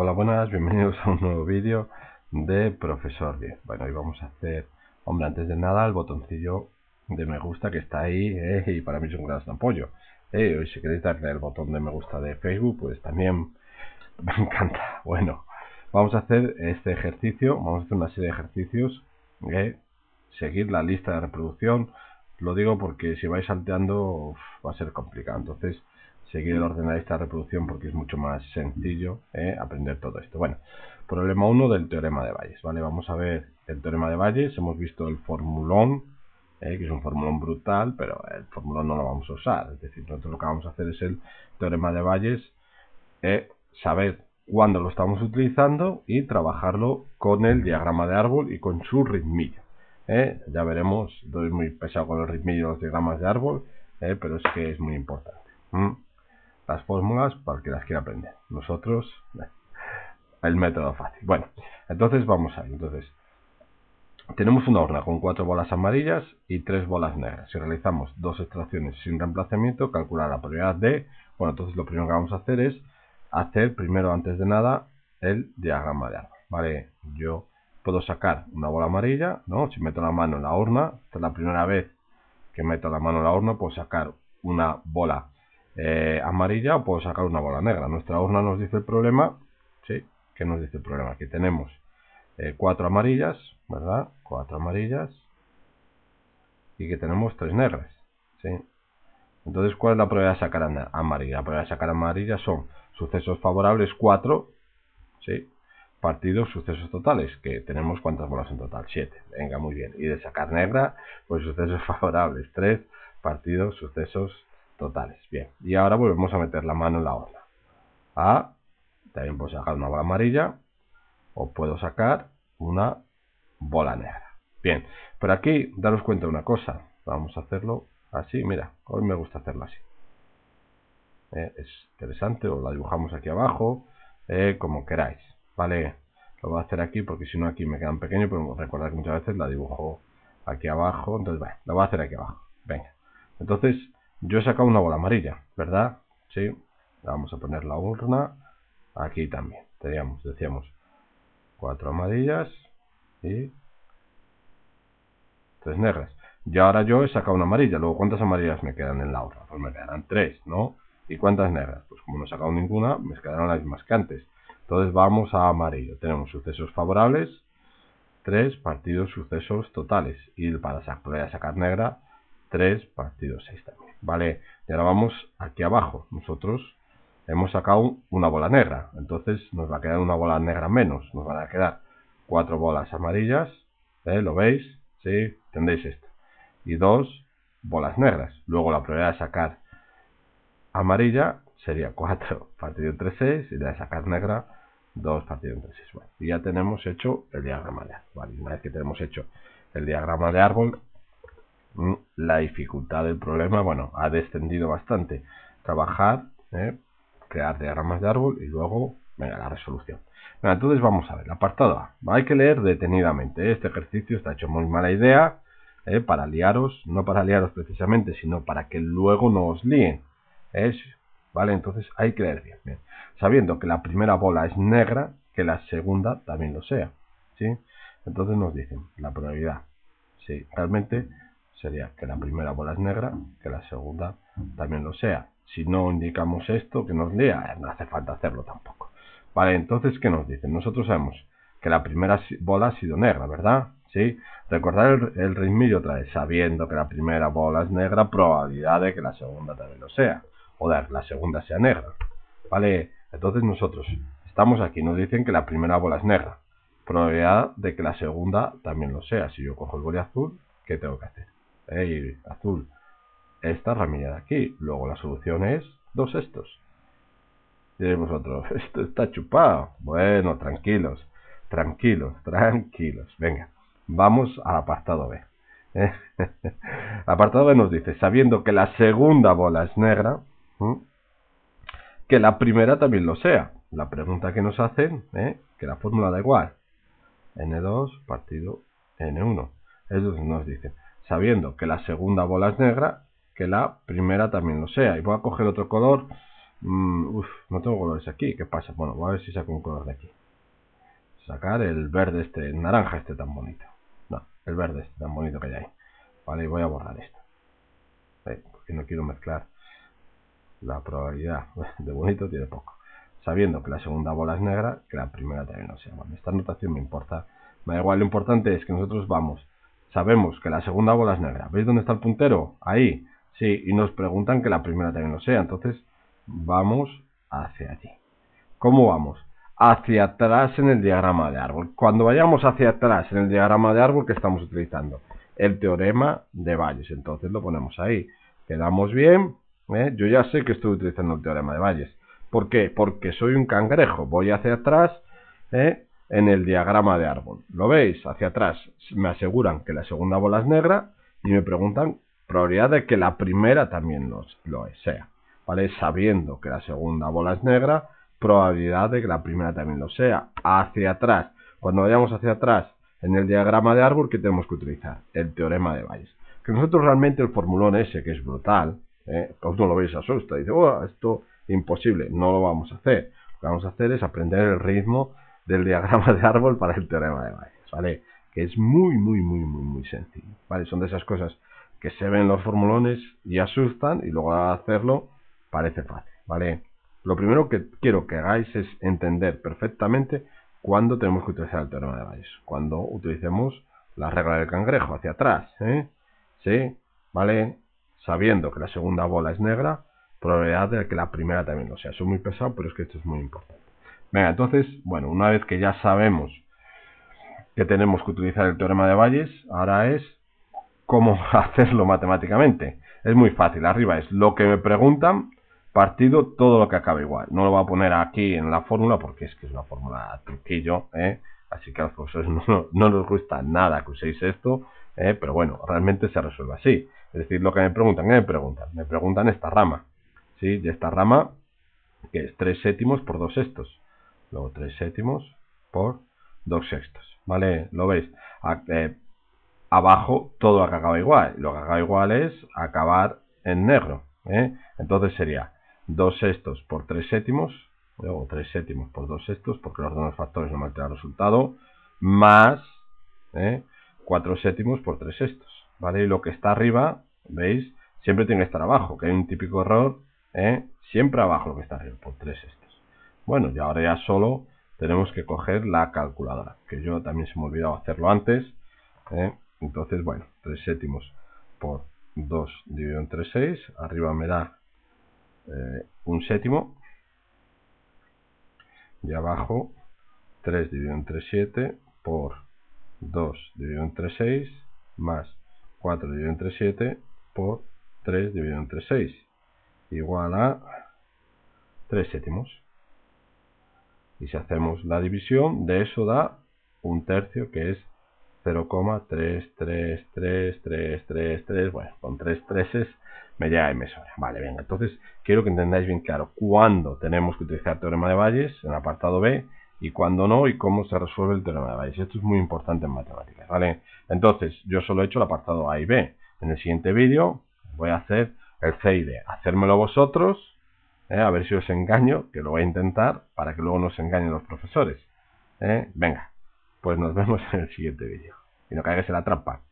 Hola, buenas, bienvenidos a un nuevo vídeo de Profesor10. Bueno, hoy vamos a hacer, hombre, antes de nada, el botoncillo de me gusta que está ahí, y para mí es un gran apoyo. Hoy si queréis darle el botón de me gusta de Facebook, pues también me encanta. Bueno, vamos a hacer este ejercicio, vamos a hacer una serie de ejercicios, seguir la lista de reproducción. Lo digo porque si vais salteando va a ser complicado, entonces seguir el orden de la lista de reproducción porque es mucho más sencillo aprender todo esto. Bueno, problema 1 del teorema de Bayes, ¿vale? Vamos a ver el teorema de Bayes. Hemos visto el formulón, que es un formulón brutal, pero el formulón no lo vamos a usar. Es decir, nosotros lo que vamos a hacer es el teorema de Bayes, saber cuándo lo estamos utilizando y trabajarlo con el diagrama de árbol y con su ritmillo. Ya veremos, estoy muy pesado con los ritmillos y los diagramas de árbol, pero es que es muy importante. Las fórmulas para el que las quiera aprender. Nosotros, el método fácil. Bueno, entonces vamos a ir. Entonces, tenemos una urna con 4 bolas amarillas y 3 bolas negras. Si realizamos 2 extracciones sin reemplazamiento, calcular la probabilidad de... Bueno, entonces lo primero que vamos a hacer es hacer primero, antes de nada, el diagrama de árbol. Vale, yo puedo sacar una bola amarilla, ¿no? Si meto la mano en la urna, esta es la primera vez que meto la mano en la urna, puedo sacar una bola amarilla o puedo sacar una bola negra. Nuestra urna nos dice el problema, ¿sí? ¿Qué nos dice el problema? Aquí tenemos 4 amarillas, ¿verdad? 4 amarillas y que tenemos 3 negras, ¿sí? Entonces, ¿cuál es la probabilidad de sacar amarilla? La probabilidad de sacar amarilla son sucesos favorables 4, ¿sí? Partidos sucesos totales, que tenemos ¿cuántas bolas en total? 7, venga, muy bien. Y de sacar negra, pues sucesos favorables 3, partidos sucesos totales, bien. Y ahora volvemos a meter la mano en la urna. También puedo sacar una bola amarilla o puedo sacar una bola negra. Bien, pero aquí daros cuenta de una cosa. Vamos a hacerlo así, mira, hoy me gusta hacerlo así. Es interesante, o la dibujamos aquí abajo, como queráis, ¿vale? Lo voy a hacer aquí porque si no aquí me quedan pequeños, pero recordad que muchas veces la dibujo aquí abajo, entonces vale, la voy a hacer aquí abajo, venga. Entonces, yo he sacado una bola amarilla, ¿verdad? Sí, vamos a poner la urna aquí también. Teníamos, decíamos, 4 amarillas y 3 negras. Y ahora yo he sacado una amarilla. Luego, ¿cuántas amarillas me quedan en la urna? Pues me quedarán 3, ¿no? ¿Y cuántas negras? Pues como no he sacado ninguna, me quedarán las mismas que antes. Entonces vamos a amarillo. Tenemos sucesos favorables, 3 partidos sucesos totales. Y para sacar negra, 3 partidos 6 también, ¿vale? Y ahora vamos aquí abajo. Nosotros hemos sacado una bola negra, entonces nos va a quedar una bola negra menos. Nos van a quedar 4 bolas amarillas, ¿lo veis? ¿Sí? Tendréis esto. Y 2 bolas negras. Luego la probabilidad de sacar amarilla sería 4 partido entre 6 y la de sacar negra 2 partido entre 6. Bueno, y ya tenemos hecho el diagrama de árbol. Vale, una vez que tenemos hecho el diagrama de árbol, la dificultad del problema, bueno, ha descendido bastante. Trabajar, crear diagramas de árbol y luego, venga, la resolución. Bueno, entonces vamos a ver, apartado A. Hay que leer detenidamente. Este ejercicio está hecho muy mala idea, para liaros, no para liaros precisamente, sino para que luego no os líen. ¿Vale? Entonces hay que leer bien, bien. Sabiendo que la primera bola es negra, que la segunda también lo sea, ¿sí? Entonces nos dicen la probabilidad. Sí, realmente sería que la primera bola es negra, que la segunda también lo sea. Si no indicamos esto, que nos lea, no hace falta hacerlo tampoco. Vale, entonces, ¿qué nos dicen? Nosotros sabemos que la primera bola ha sido negra, ¿verdad? ¿Sí? Recordad el ritmillo otra vez. Sabiendo que la primera bola es negra, probabilidad de que la segunda también lo sea. O de que la segunda sea negra. Vale, entonces nosotros estamos aquí, nos dicen que la primera bola es negra. Probabilidad de que la segunda también lo sea. Si yo cojo el boli azul, ¿qué tengo que hacer? Azul, esta ramilla de aquí. Luego la solución es 2 estos. Diremos otro, esto está chupado. Bueno, tranquilos, tranquilos, tranquilos. Venga, vamos al apartado B. Apartado B nos dice, sabiendo que la segunda bola es negra, que la primera también lo sea. La pregunta que nos hacen, que la fórmula da igual. N2 partido N1. Eso nos dice, sabiendo que la segunda bola es negra, que la primera también lo sea. Y voy a coger otro color No tengo colores aquí, ¿qué pasa? Bueno, voy a ver si saco un color de aquí. Sacar el verde este, el naranja este tan bonito. No, el verde este tan bonito que hay ahí. Vale, y voy a borrar esto. Porque no quiero mezclar. La probabilidad de bonito tiene poco. Sabiendo que la segunda bola es negra, que la primera también lo sea. Bueno, esta notación me importa. Me da igual, lo importante es que nosotros vamos. Sabemos que la segunda bola es negra. ¿Veis dónde está el puntero? Ahí. Sí, y nos preguntan que la primera también lo sea. Entonces, vamos hacia allí. ¿Cómo vamos? Hacia atrás en el diagrama de árbol. Cuando vayamos hacia atrás en el diagrama de árbol, que estamos utilizando el teorema de Bayes. Entonces lo ponemos ahí. Quedamos bien. Yo ya sé que estoy utilizando el teorema de Bayes. ¿Por qué? Porque soy un cangrejo. Voy hacia atrás en el diagrama de árbol. ¿Lo veis? Hacia atrás. Me aseguran que la segunda bola es negra y me preguntan probabilidad de que la primera también lo sea. ¿Vale? Sabiendo que la segunda bola es negra, probabilidad de que la primera también lo sea. Hacia atrás. Cuando vayamos hacia atrás en el diagrama de árbol, ¿qué tenemos que utilizar? El teorema de Bayes. Que nosotros realmente el formulón ese, que es brutal, pues no lo veis, asusta. Dice, oh, esto imposible. No lo vamos a hacer. Lo que vamos a hacer es aprender el ritmo del diagrama de árbol para el teorema de Bayes, ¿vale? Que es muy sencillo, ¿vale? Son de esas cosas que se ven los formulones y asustan, y luego al hacerlo parece fácil, ¿vale? Lo primero que quiero que hagáis es entender perfectamente cuándo tenemos que utilizar el teorema de Bayes. Cuando utilicemos la regla del cangrejo, hacia atrás, ¿sí? ¿Vale? Sabiendo que la segunda bola es negra, probabilidad de que la primera también lo sea. Soy muy pesado, pero es que esto es muy importante. Venga, entonces, bueno, una vez que ya sabemos que tenemos que utilizar el teorema de Bayes, ahora es cómo hacerlo matemáticamente. Es muy fácil, arriba es lo que me preguntan, partido todo lo que acabe igual. No lo voy a poner aquí en la fórmula porque es que es una fórmula truquillo, así que a los profesores no nos gusta nada que uséis esto, pero bueno, realmente se resuelve así. Es decir, lo que me preguntan, ¿qué me preguntan? Me preguntan esta rama, ¿sí? De esta rama, que es 3 séptimos por 2 sextos. Luego 3 séptimos por 2 sextos. ¿Vale? ¿Lo veis? Abajo todo lo que acaba igual. Lo que acaba igual es acabar en negro. Entonces sería 2 sextos por 3 séptimos. Luego 3 séptimos por 2 sextos. Porque los dos factores no me alteran el resultado. Más 4 séptimos por 3 sextos. ¿Vale? Y lo que está arriba, ¿veis? Siempre tiene que estar abajo. Que hay un típico error. Siempre abajo lo que está arriba. Por 3 sextos. Bueno, y ahora ya solo tenemos que coger la calculadora, que yo también se me ha olvidado hacerlo antes. Entonces, bueno, 3 séptimos por 2 dividido entre 6. Arriba me da un séptimo. Y abajo, 3 dividido entre 7 por 2 dividido entre 6. Más 4 dividido entre 7 por 3 dividido entre 6. Igual a 3 séptimos. Y si hacemos la división, de eso da un tercio, que es 0,3333333. Bueno, con 3 treses me llega y me sobra. Vale, venga, entonces quiero que entendáis bien claro cuándo tenemos que utilizar el teorema de Bayes en el apartado B y cuándo no, y cómo se resuelve el teorema de Bayes. Esto es muy importante en matemáticas, ¿vale? Entonces, yo solo he hecho el apartado A y B. En el siguiente vídeo voy a hacer el C y D. Hacérmelo vosotros. A ver si os engaño, que lo voy a intentar para que luego no os engañen los profesores. Venga, pues nos vemos en el siguiente vídeo. Y no caigáis en la trampa.